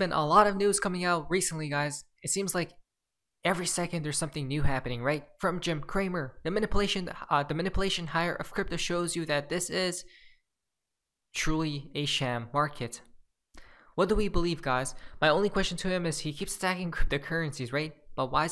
been a lot of news coming out recently, guys. It seems like every second there's something new happening, right? From Jim Cramer, the manipulation hire of crypto shows you that this is truly a sham market. What do we believe, guys? My only question to him is he keeps attacking cryptocurrencies, right? But why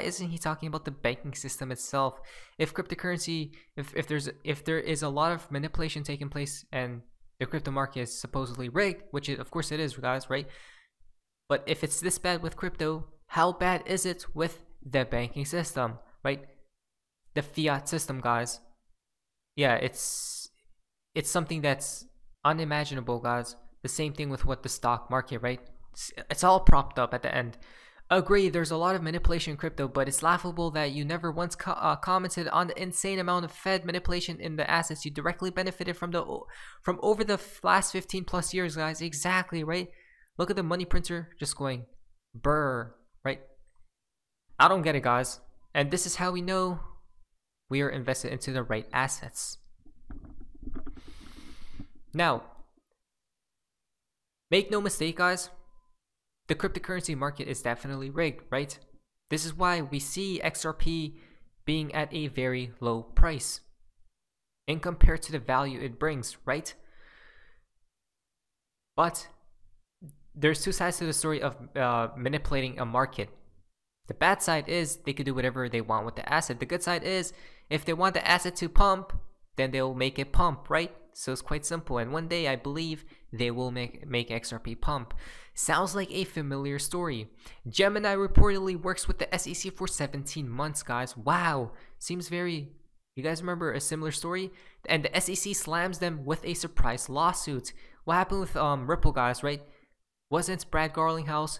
isn't he talking about the banking system itself? If cryptocurrency, if there is a lot of manipulation taking place and the crypto market is supposedly rigged, which it, of course it is, guys, right? But if it's this bad with crypto, how bad is it with the banking system, right? The fiat system, guys. Yeah, it's something that's unimaginable, guys. The same thing with what the stock market, right? It's all propped up at the end. Agree, there's a lot of manipulation in crypto, but it's laughable that you never once commented on the insane amount of Fed manipulation in the assets you directly benefited from over the last 15 plus years, guys. Exactly, right? Look at the money printer just going brr, right? I don't get it, guys. And this is how we know we are invested into the right assets. Now, make no mistake, guys. The cryptocurrency market is definitely rigged, right? This is why we see XRP being at a very low price and compared to the value it brings, right? But there's two sides to the story of manipulating a market. The bad side is they could do whatever they want with the asset. The good side is if they want the asset to pump, then they'll make it pump, right? So it's quite simple, and one day I believe they will make XRP pump. Sounds like a familiar story. Gemini reportedly works with the SEC for 17 months, guys. Wow, seems very... You guys remember a similar story? And the SEC slams them with a surprise lawsuit. What happened with Ripple, guys, right? Wasn't Brad Garlinghouse,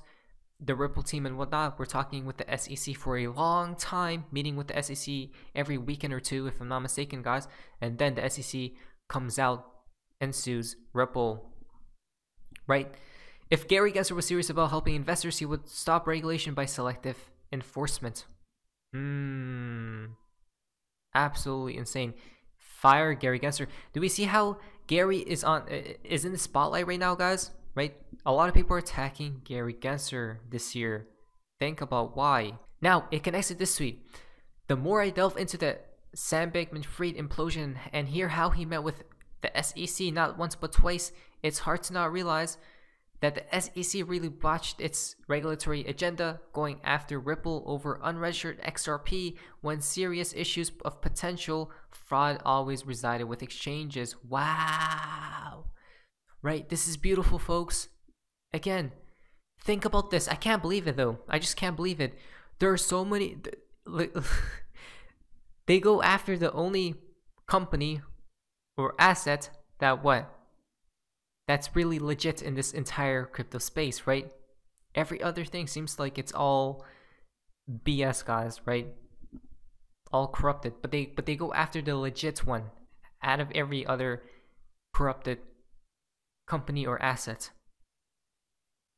the Ripple team and whatnot, were talking with the SEC for a long time, meeting with the SEC every weekend or two, if I'm not mistaken, guys. And then the SEC... comes out and sues Ripple, right? If Gary Gensler was serious about helping investors, he would stop regulation by selective enforcement. Absolutely insane. Fire Gary Gensler. Do we see how Gary is in the spotlight right now, guys? Right? A lot of people are attacking Gary Gensler this year. Think about why. Now, it connects to this tweet. The more I delve into the Sam Bankman-Fried implosion and hear how he met with the SEC not once but twice, it's hard to not realize that the SEC really botched its regulatory agenda, going after Ripple over unregistered XRP when serious issues of potential fraud always resided with exchanges. Wow. Right, this is beautiful, folks. Again, think about this. I can't believe it, though. I just can't believe it. There are so many... They go after the only company or asset that that's really legit in this entire crypto space, right? Every other thing seems like it's all BS, guys, right? All corrupted. But they go after the legit one out of every other corrupted company or asset.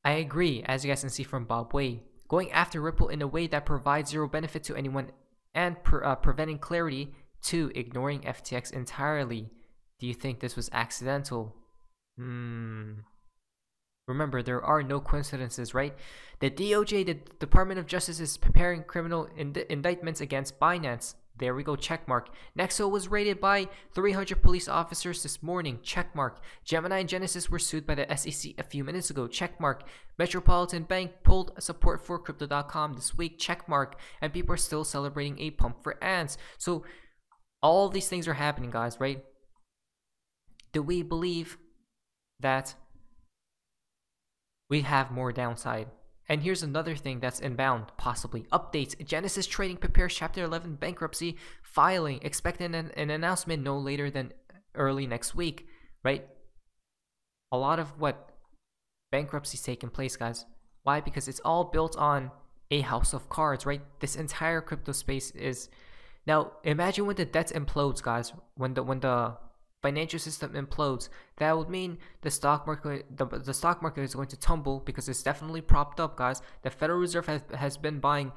I agree, as you guys can see from Bob Way. Going after Ripple in a way that provides zero benefit to anyone and preventing clarity, to ignoring FTX entirely. Do you think this was accidental? Remember, there are no coincidences, right? The DOJ, the Department of Justice, is preparing criminal indictments against Binance. There we go, checkmark. Nexo was raided by 300 police officers this morning, checkmark. Gemini and Genesis were sued by the SEC a few minutes ago, checkmark. Metropolitan Bank pulled support for Crypto.com this week, checkmark. And people are still celebrating a pump for ants. So all these things are happening, guys, right? Do we believe that we have more downside? And here's another thing that's inbound, possibly. Updates. Genesis Trading prepares Chapter 11 bankruptcy filing. Expecting an announcement no later than early next week, right? A lot of bankruptcies taking place, guys. Why? Because it's all built on a house of cards, right? This entire crypto space is... Now, imagine when the debt implodes, guys. When the financial system implodes, that would mean the stock market is going to tumble because it's definitely propped up, guys. The Federal Reserve has been buying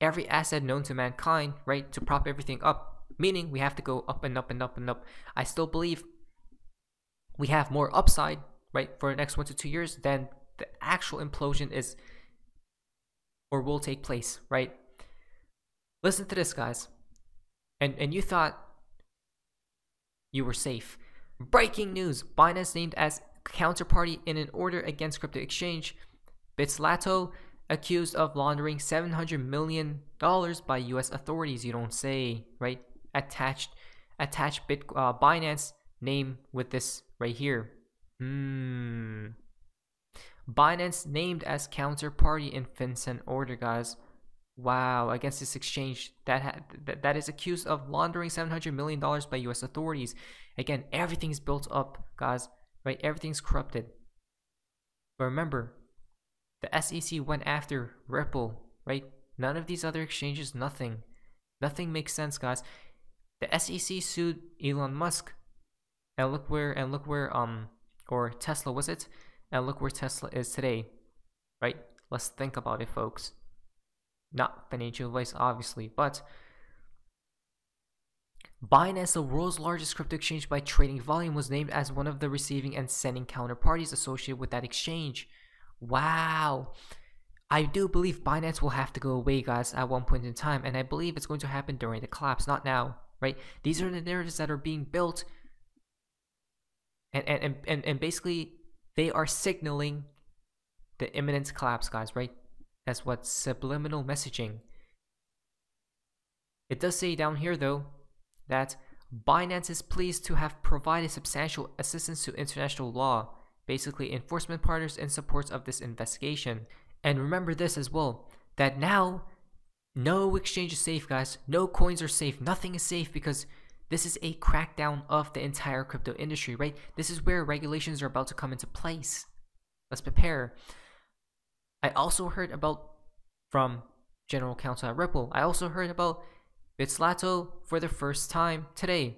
every asset known to mankind, right, to prop everything up, meaning we have to go up and up and up and up. I still believe we have more upside, right, for the next 1 to 2 years than the actual implosion is or will take place, right? Listen to this, guys. And you thought you were safe. Breaking news. Binance named as counterparty in an order against crypto exchange Bitslato, accused of laundering $700 million by U.S. authorities. You don't say, right? Attached Binance name with this right here. Binance named as counterparty in FinCEN order, guys. Wow, against this exchange that is accused of laundering $700 million by U.S. authorities. Again, everything's built up, guys, right? Everything's corrupted. But remember, the SEC went after Ripple, right? None of these other exchanges, nothing. Nothing makes sense, guys. The SEC sued Elon Musk, or Tesla, was it? And look where Tesla is today, right? Let's think about it, folks. Not financial advice, obviously, but Binance, the world's largest crypto exchange by trading volume, was named as one of the receiving and sending counterparties associated with that exchange. Wow. I do believe Binance will have to go away, guys, at one point in time, and I believe it's going to happen during the collapse, not now, right? These are the narratives that are being built, and basically they are signaling the imminent collapse, guys, right? That's what subliminal messaging. It does say down here, though, that Binance is pleased to have provided substantial assistance to international law, basically enforcement partners in support of this investigation. And remember this as well, that now no exchange is safe, guys. No coins are safe. Nothing is safe because this is a crackdown of the entire crypto industry, right? This is where regulations are about to come into place. Let's prepare. I also heard about from General Counsel at Ripple. I also heard about Bitslato for the first time today.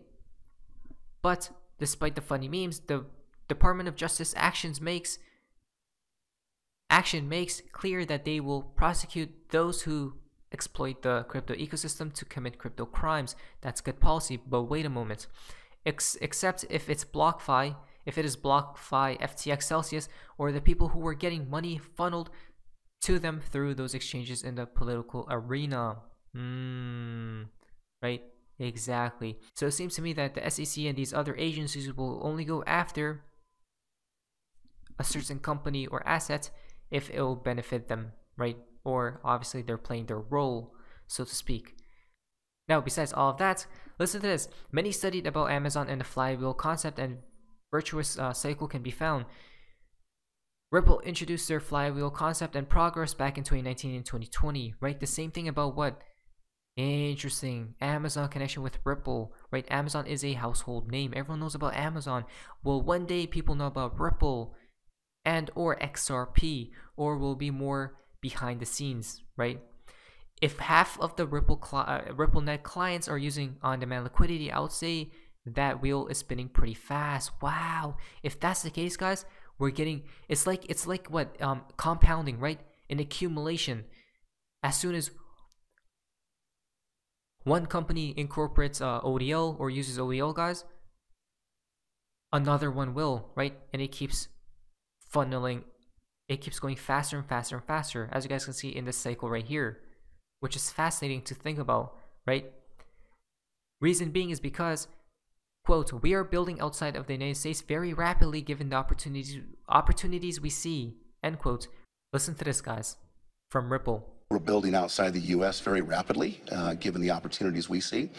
But despite the funny memes, the Department of Justice action makes clear that they will prosecute those who exploit the crypto ecosystem to commit crypto crimes. That's good policy, but wait a moment. Except if it's BlockFi, if it is BlockFi, FTX, Celsius, or the people who were getting money funneled to them through those exchanges in the political arena. Right? Exactly. So it seems to me that the SEC and these other agencies will only go after a certain company or asset if it will benefit them, right? Or obviously they're playing their role, so to speak. Now, besides all of that, listen to this. Many studied about Amazon and the flywheel concept, and virtuous cycle can be found. Ripple introduced their flywheel concept and progress back in 2019 and 2020, right? The same thing about what? Interesting. Amazon connection with Ripple, right? Amazon is a household name. Everyone knows about Amazon. Will one day people know about Ripple and or XRP, or will be more behind the scenes, right? If half of the RippleNet clients are using on-demand liquidity, I would say that wheel is spinning pretty fast. Wow! If that's the case, guys, we're getting it's like what compounding, right? An accumulation. As soon as one company incorporates ODL or uses ODL, guys, another one will, right? And it keeps funneling. It keeps going faster and faster and faster, as you guys can see in this cycle right here, which is fascinating to think about, right? Reason being is because, quote, we are building outside of the United States very rapidly given the opportunities we see, end quote. Listen to this, guys, from Ripple. We're building outside the U.S. very rapidly, given the opportunities we see,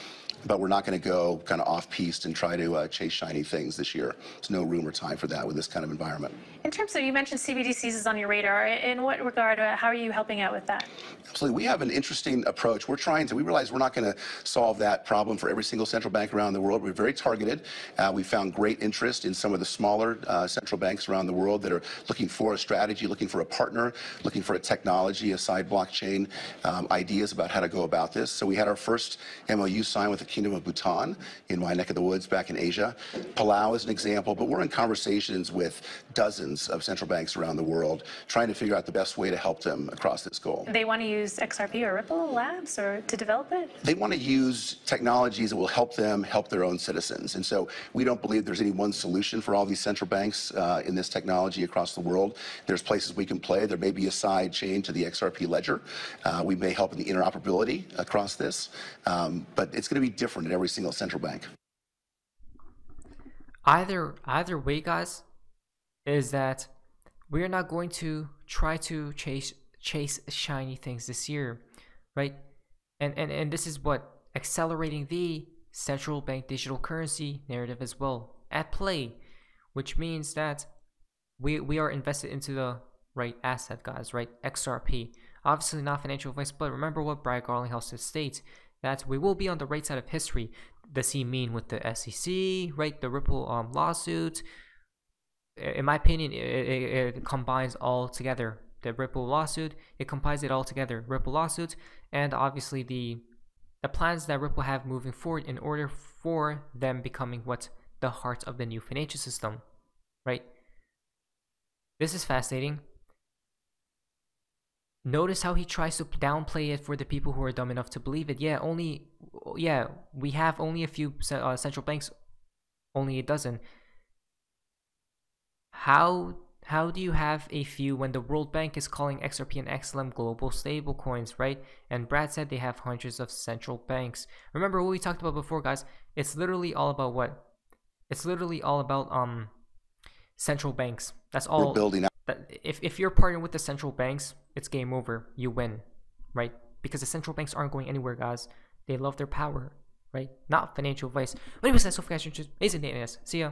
but we're not going to go kind of off-piste and try to chase shiny things this year. There's no room or time for that with this kind of environment. In terms of, you mentioned CBDCs is on your radar. In what regard, how are you helping out with that? Absolutely. We have an interesting approach. We realize we're not going to solve that problem for every single central bank around the world. We're very targeted. We found great interest in some of the smaller central banks around the world that are looking for a strategy, looking for a partner, looking for a technology, a side blockchain blockchain ideas about how to go about this. So we had our first MOU signed with the Kingdom of Bhutan in my neck of the woods back in Asia. Palau is an example, but we're in conversations with dozens of central banks around the world trying to figure out the best way to help them across this goal. They want to use XRP or Ripple Labs or to develop it? They want to use technologies that will help them help their own citizens. And so we don't believe there's any one solution for all these central banks in this technology across the world. There's places we can play. There may be a side chain to the XRP Ledger. We may help in the interoperability across this, but it's going to be different at every single central bank. Either way, guys, is that we are not going to try to chase shiny things this year, right? And this is what accelerating the central bank digital currency narrative as well at play, which means that we are invested into the right asset, guys, right? XRP. Obviously not financial advice, but remember what Brad Garlinghouse states, that we will be on the right side of history. Does he mean with the SEC, right? The Ripple lawsuit. In my opinion, it combines all together. The Ripple lawsuit, it combines it all together. Ripple lawsuit, and obviously the plans that Ripple have moving forward in order for them becoming what's the heart of the new financial system, right? This is fascinating. Notice how he tries to downplay it for the people who are dumb enough to believe it. Yeah, we have only a few central banks, only a dozen. How do you have a few when the World Bank is calling XRP and XLM global stablecoins, right? And Brad said they have hundreds of central banks. Remember what we talked about before, guys? It's literally all about what? It's literally all about central banks. That's all. We're building up. If you're partnered with the central banks, it's game over. You win, right? Because the central banks aren't going anywhere, guys. They love their power, right? Not financial advice. But anyways, that's all for guys. Amazing day, guys. See ya.